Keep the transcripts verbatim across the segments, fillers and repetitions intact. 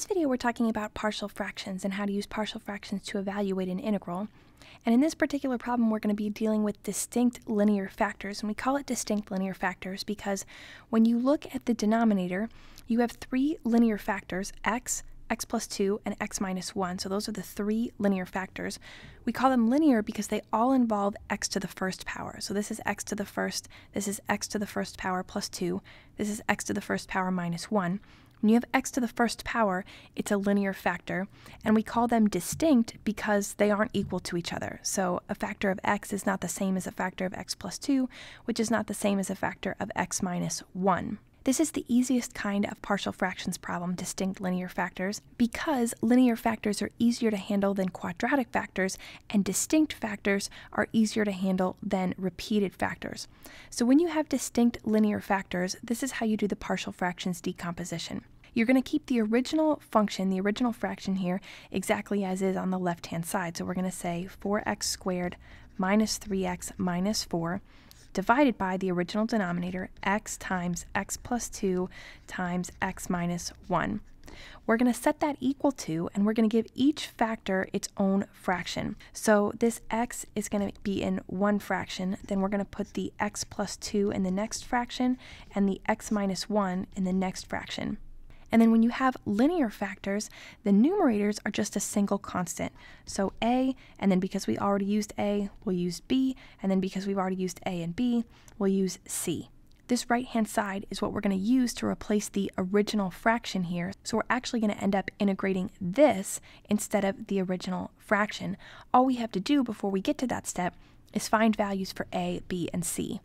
this video, we're talking about partial fractions and how to use partial fractions to evaluate an integral. And in this particular problem, we're going to be dealing with distinct linear factors. And we call it distinct linear factors because when you look at the denominator, you have three linear factors, x, x plus two, and x minus one. So those are the three linear factors. We call them linear because they all involve x to the first power. So this is x to the first, this is x to the first power plus two, this is x to the first power minus one. When you have x to the first power, it's a linear factor, and we call them distinct because they aren't equal to each other. So a factor of x is not the same as a factor of x plus two, which is not the same as a factor of x minus one. This is the easiest kind of partial fractions problem, distinct linear factors, because linear factors are easier to handle than quadratic factors, and distinct factors are easier to handle than repeated factors. So when you have distinct linear factors, this is how you do the partial fractions decomposition. You're going to keep the original function, the original fraction here, exactly as is on the left-hand side. So we're going to say four x squared minus three x minus four divided by the original denominator, x times x plus two times x minus one. We're going to set that equal to, and we're going to give each factor its own fraction. So this x is going to be in one fraction, then we're going to put the x plus two in the next fraction, and the x minus one in the next fraction. And then when you have linear factors, the numerators are just a single constant. So a, and then because we already used a, we'll use b, and then because we've already used a and b, we'll use c. This right-hand side is what we're going to use to replace the original fraction here. So we're actually going to end up integrating this instead of the original fraction. All we have to do before we get to that step is find values for a, b, and c.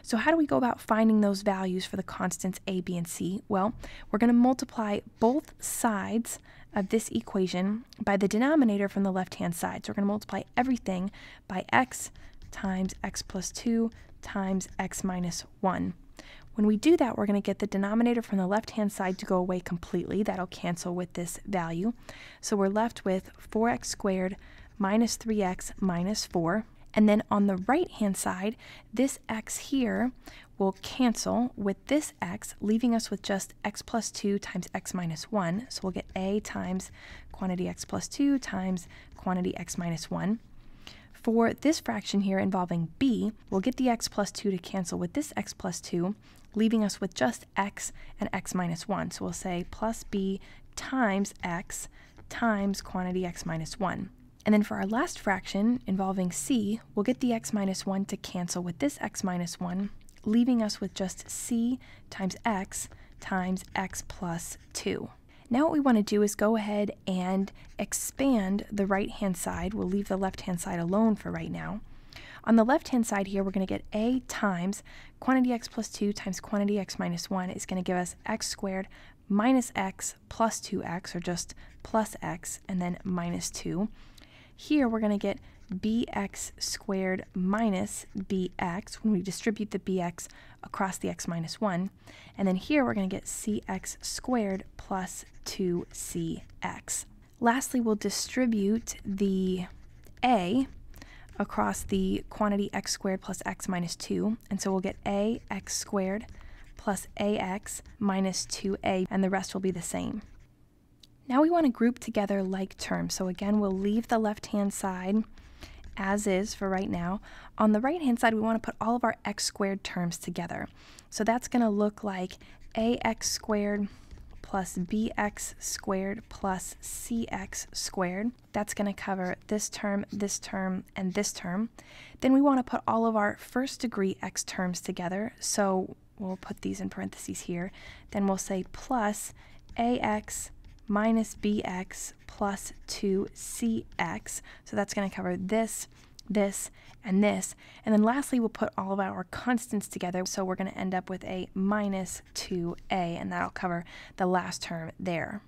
So how do we go about finding those values for the constants a, b, and c? Well, we're going to multiply both sides of this equation by the denominator from the left-hand side. So we're going to multiply everything by x times x plus two times x minus one. When we do that, we're going to get the denominator from the left-hand side to go away completely. That'll cancel with this value. So we're left with four x squared minus three x minus four. And then on the right-hand side, this x here will cancel with this x, leaving us with just x plus two times x minus one. So we'll get a times quantity x plus two times quantity x minus one. For this fraction here involving b, we'll get the x plus two to cancel with this x plus two, leaving us with just x and x minus one. So we'll say plus b times x times quantity x minus one. And then for our last fraction involving c, we'll get the x minus one to cancel with this x minus one, leaving us with just c times x times x plus two. Now what we want to do is go ahead and expand the right-hand side. We'll leave the left-hand side alone for right now. On the left-hand side here, we're going to get a times quantity x plus two times quantity x minus one is going to give us x squared minus x plus two x, or just plus x, and then minus two. Here we're going to get bx squared minus bx when we distribute the bx across the x minus one. And then here we're going to get cx squared plus two c x. Lastly, we'll distribute the a across the quantity x squared plus x minus two. And so we'll get ax squared plus ax minus two a, and the rest will be the same. Now we want to group together like terms. So again, we'll leave the left-hand side as is for right now. On the right-hand side, we want to put all of our x squared terms together. So that's going to look like ax squared plus bx squared plus cx squared. That's going to cover this term, this term, and this term. Then we want to put all of our first degree x terms together. So we'll put these in parentheses here. Then we'll say plus ax minus bx plus two c x. So that's going to cover this, this, and this. And then lastly, we'll put all of our constants together. So we're going to end up with a minus two a, and that'll cover the last term there.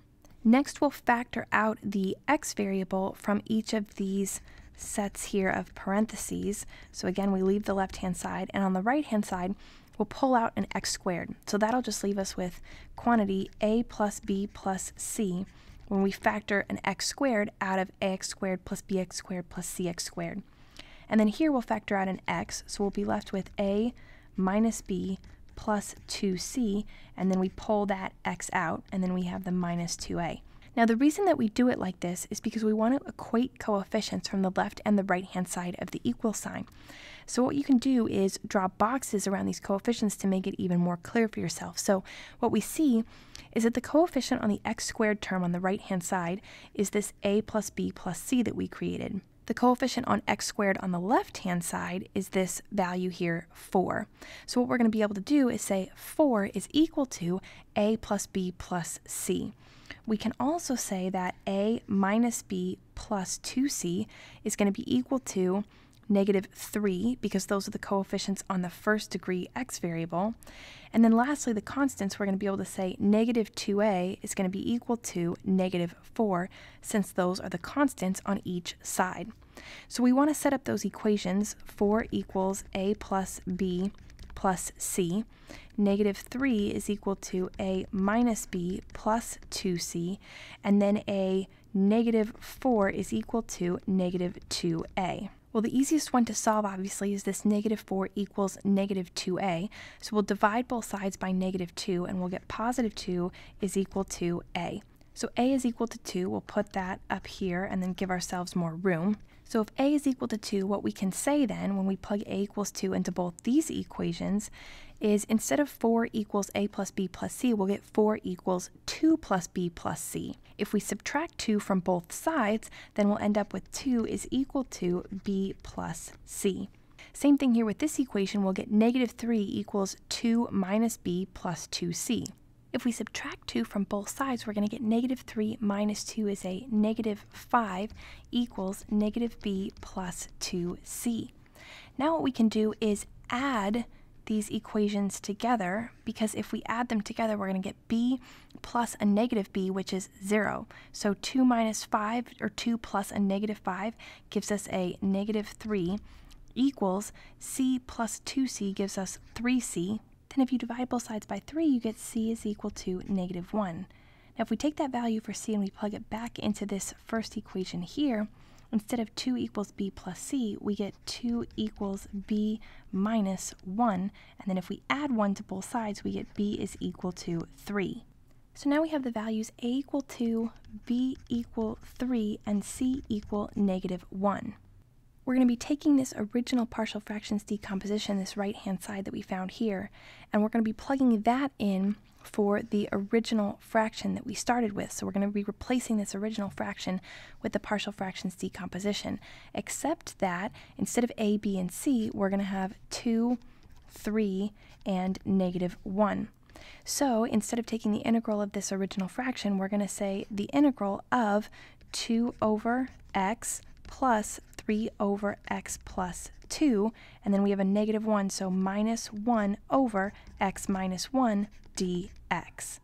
Next, we'll factor out the x variable from each of these sets here of parentheses. So again, we leave the left-hand side, and on the right-hand side, we'll pull out an x squared. So that'll just leave us with quantity a plus b plus c when we factor an x squared out of ax squared plus bx squared plus cx squared. And then here we'll factor out an x, so we'll be left with a minus b plus two c, and then we pull that x out, and then we have the minus two a. Now the reason that we do it like this is because we want to equate coefficients from the left and the right hand side of the equal sign. So what you can do is draw boxes around these coefficients to make it even more clear for yourself. So what we see is that the coefficient on the x squared term on the right hand side is this a plus b plus c that we created. The coefficient on x squared on the left-hand side is this value here, four. So what we're going to be able to do is say four is equal to a plus b plus c. We can also say that a minus b plus two c is going to be equal to negative three, because those are the coefficients on the first degree x variable. And then lastly, the constants, we're going to be able to say negative two a is going to be equal to negative four, since those are the constants on each side. So we want to set up those equations. four equals a plus b plus c. Negative three is equal to a minus b plus two c. And then a negative four is equal to negative two a. Well, the easiest one to solve, obviously, is this negative four equals negative two a. So we'll divide both sides by negative two, and we'll get positive two is equal to a. So a is equal to two. We'll put that up here and then give ourselves more room. So if a is equal to two, what we can say then, when we plug a equals two into both these equations, is instead of four equals a plus b plus c, we'll get four equals two plus b plus c. If we subtract two from both sides, then we'll end up with two is equal to b plus c. Same thing here with this equation. We'll get negative three equals two minus b plus two c. If we subtract two from both sides, we're going to get negative three minus two is a negative five equals negative b plus two c. Now what we can do is add these equations together, because if we add them together, we're going to get b plus a negative b, which is zero. So two minus five, or two plus a negative five, gives us a negative three equals c plus two c gives us three c. And if you divide both sides by three, you get c is equal to negative one. Now if we take that value for c and we plug it back into this first equation here, instead of two equals b plus c, we get two equals b minus one. And then if we add one to both sides, we get b is equal to three. So now we have the values a equal two, b equal three, and c equal negative one. We're going to be taking this original partial fractions decomposition, this right-hand side that we found here, and we're going to be plugging that in for the original fraction that we started with. So we're going to be replacing this original fraction with the partial fractions decomposition, except that instead of a, b, and c, we're going to have two, three, and negative one. So instead of taking the integral of this original fraction, we're going to say the integral of two over x plus three over x plus two, and then we have a negative one, so minus one over x minus one dx.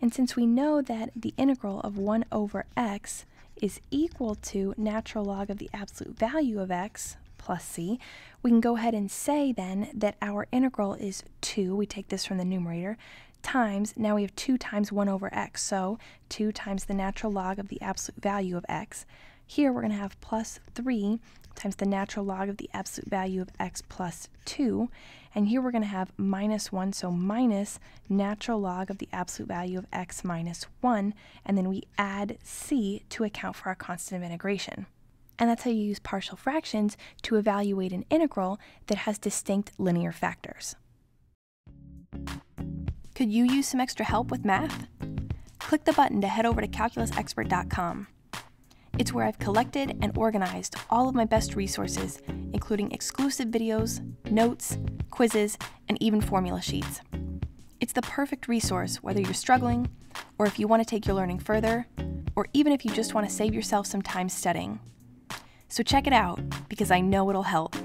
And since we know that the integral of one over x is equal to natural log of the absolute value of x plus c, we can go ahead and say then that our integral is two, we take this from the numerator, times, now we have two times one over x, so two times the natural log of the absolute value of x. Here we're going to have plus three times the natural log of the absolute value of x plus two, and here we're going to have minus one, so minus natural log of the absolute value of x minus one, and then we add c to account for our constant of integration. And that's how you use partial fractions to evaluate an integral that has distinct linear factors. Could you use some extra help with math? Click the button to head over to calculus expert dot com. It's where I've collected and organized all of my best resources, including exclusive videos, notes, quizzes, and even formula sheets. It's the perfect resource whether you're struggling, or if you want to take your learning further, or even if you just want to save yourself some time studying. So check it out, because I know it'll help.